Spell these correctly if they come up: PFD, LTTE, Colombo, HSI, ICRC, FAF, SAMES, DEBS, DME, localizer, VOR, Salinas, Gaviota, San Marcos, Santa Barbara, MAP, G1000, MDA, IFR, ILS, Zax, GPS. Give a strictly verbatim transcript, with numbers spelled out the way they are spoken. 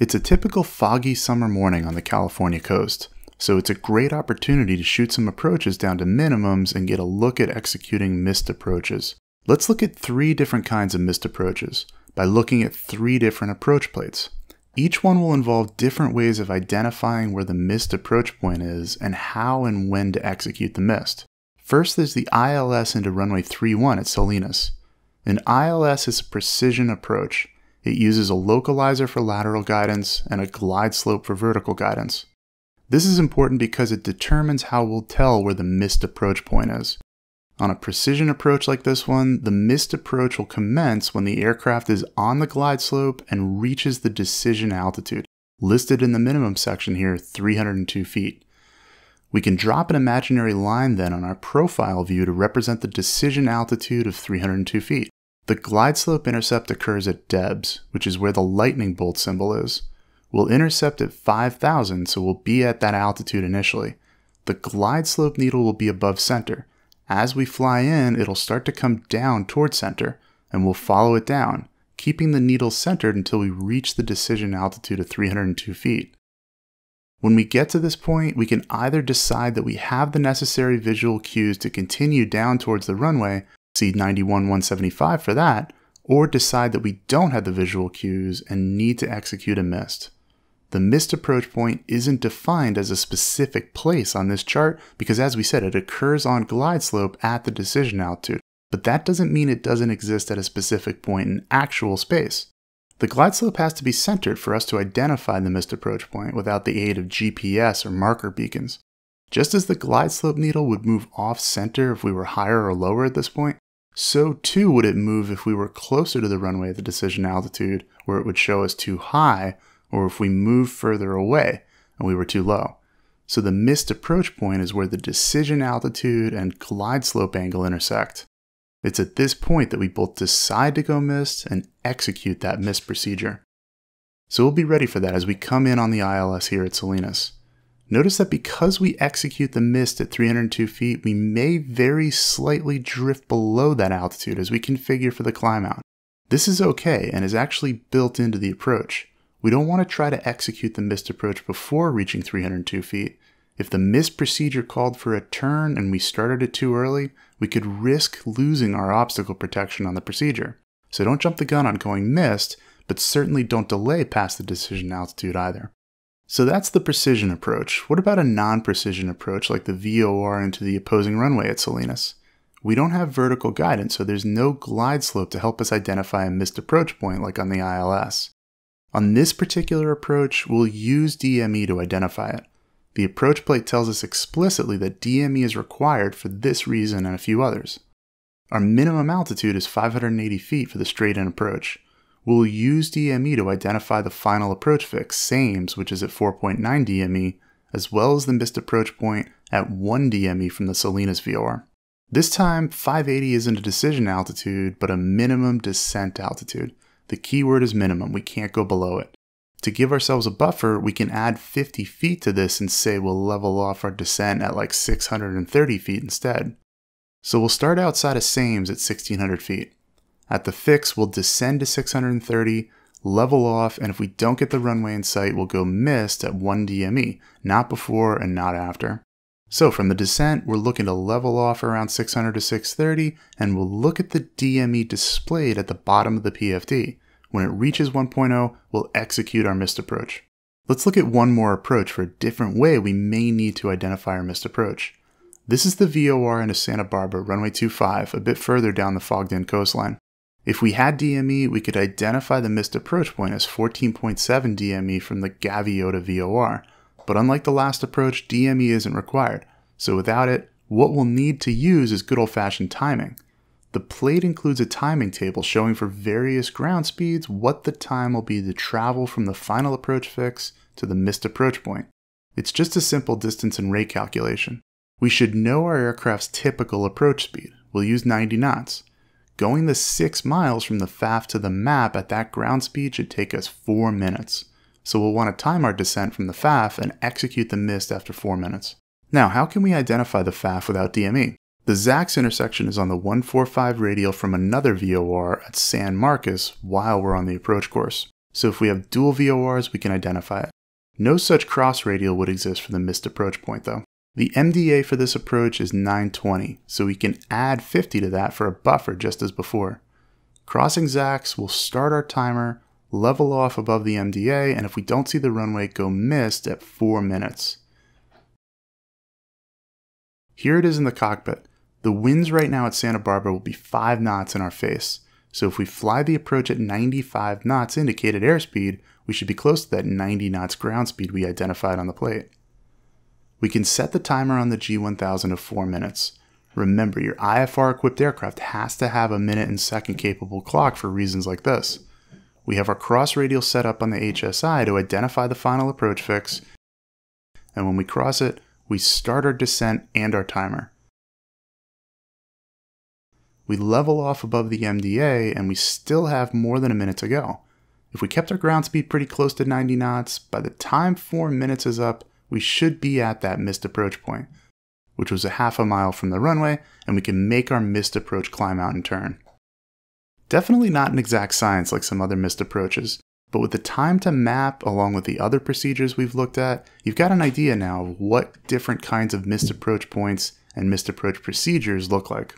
It's a typical foggy summer morning on the California coast, so it's a great opportunity to shoot some approaches down to minimums and get a look at executing missed approaches. Let's look at three different kinds of missed approaches by looking at three different approach plates. Each one will involve different ways of identifying where the missed approach point is and how and when to execute the missed. First, there's the I L S into runway three one at Salinas. An I L S is a precision approach. It uses a localizer for lateral guidance and a glide slope for vertical guidance. This is important because it determines how we'll tell where the missed approach point is. On a precision approach like this one, the missed approach will commence when the aircraft is on the glide slope and reaches the decision altitude, listed in the minimum section here, three hundred two feet. We can drop an imaginary line then on our profile view to represent the decision altitude of three hundred two feet. The glide slope intercept occurs at D E B S, which is where the lightning bolt symbol is. We'll intercept at five thousand, so we'll be at that altitude initially. The glide slope needle will be above center. As we fly in, it'll start to come down towards center, and we'll follow it down, keeping the needle centered until we reach the decision altitude of three hundred two feet. When we get to this point, we can either decide that we have the necessary visual cues to continue down towards the runway, see ninety-one one seventy-five for that, or decide that we don't have the visual cues and need to execute a missed. The missed approach point isn't defined as a specific place on this chart because, as we said, it occurs on glide slope at the decision altitude, but that doesn't mean it doesn't exist at a specific point in actual space. The glide slope has to be centered for us to identify the missed approach point without the aid of G P S or marker beacons. Just as the glide slope needle would move off center if we were higher or lower at this point, so too would it move if we were closer to the runway at the decision altitude, where it would show us too high, or if we move further away and we were too low. So the missed approach point is where the decision altitude and glide slope angle intersect. It's at this point that we both decide to go missed and execute that missed procedure. So we'll be ready for that as we come in on the I L S here at Salinas. Notice that because we execute the missed at three hundred two feet, we may very slightly drift below that altitude as we configure for the climb out. This is okay and is actually built into the approach. We don't want to try to execute the missed approach before reaching three hundred two feet. If the missed procedure called for a turn and we started it too early, we could risk losing our obstacle protection on the procedure. So don't jump the gun on going missed, but certainly don't delay past the decision altitude either. So that's the precision approach. What about a non-precision approach like the V O R into the opposing runway at Salinas? We don't have vertical guidance, so there's no glide slope to help us identify a missed approach point like on the I L S. On this particular approach, we'll use D M E to identify it. The approach plate tells us explicitly that D M E is required for this reason and a few others. Our minimum altitude is five hundred eighty feet for the straight-in approach. We'll use D M E to identify the final approach fix, SAMES, which is at four point nine D M E, as well as the missed approach point at one D M E from the Salinas V O R. This time, five eighty isn't a decision altitude, but a minimum descent altitude. The key word is minimum, we can't go below it. To give ourselves a buffer, we can add fifty feet to this and say we'll level off our descent at like six hundred thirty feet instead. So we'll start outside of SAMES at sixteen hundred feet. At the fix, we'll descend to six hundred thirty, level off, and if we don't get the runway in sight, we'll go missed at one D M E, not before and not after. So from the descent, we're looking to level off around six hundred to six thirty, and we'll look at the D M E displayed at the bottom of the P F D. When it reaches one point oh, we'll execute our missed approach. Let's look at one more approach for a different way we may need to identify our missed approach. This is the V O R into Santa Barbara, runway two five, a bit further down the fogged-in coastline. If we had D M E, we could identify the missed approach point as fourteen point seven D M E from the Gaviota V O R. But unlike the last approach, D M E isn't required, so without it, what we'll need to use is good old-fashioned timing. The plate includes a timing table showing for various ground speeds what the time will be to travel from the final approach fix to the missed approach point. It's just a simple distance and rate calculation. We should know our aircraft's typical approach speed. We'll use ninety knots. Going the six miles from the F A F to the MAP at that ground speed should take us four minutes. So we'll want to time our descent from the F A F and execute the missed after four minutes. Now, how can we identify the F A F without D M E? The Zax intersection is on the one forty-five radial from another V O R at San Marcos while we're on the approach course. so if we have dual V O Rs, we can identify it. No such cross radial would exist for the missed approach point though. The M D A for this approach is nine twenty, so we can add fifty to that for a buffer just as before. Crossing Zax will start our timer, level off above the M D A, and if we don't see the runway, go missed at four minutes. Here it is in the cockpit. The winds right now at Santa Barbara will be five knots in our face, so if we fly the approach at ninety-five knots indicated airspeed, we should be close to that ninety knots ground speed we identified on the plate. We can set the timer on the G one thousand to four minutes. Remember, your I F R equipped aircraft has to have a minute and second capable clock for reasons like this. We have our cross radial set up on the H S I to identify the final approach fix, and when we cross it, we start our descent and our timer. We level off above the M D A and we still have more than a minute to go. If we kept our ground speed pretty close to ninety knots, by the time four minutes is up, we should be at that missed approach point, which was a half a mile from the runway, and we can make our missed approach climb out and turn. Definitely not an exact science like some other missed approaches, but with the time to map along with the other procedures we've looked at, you've got an idea now of what different kinds of missed approach points and missed approach procedures look like.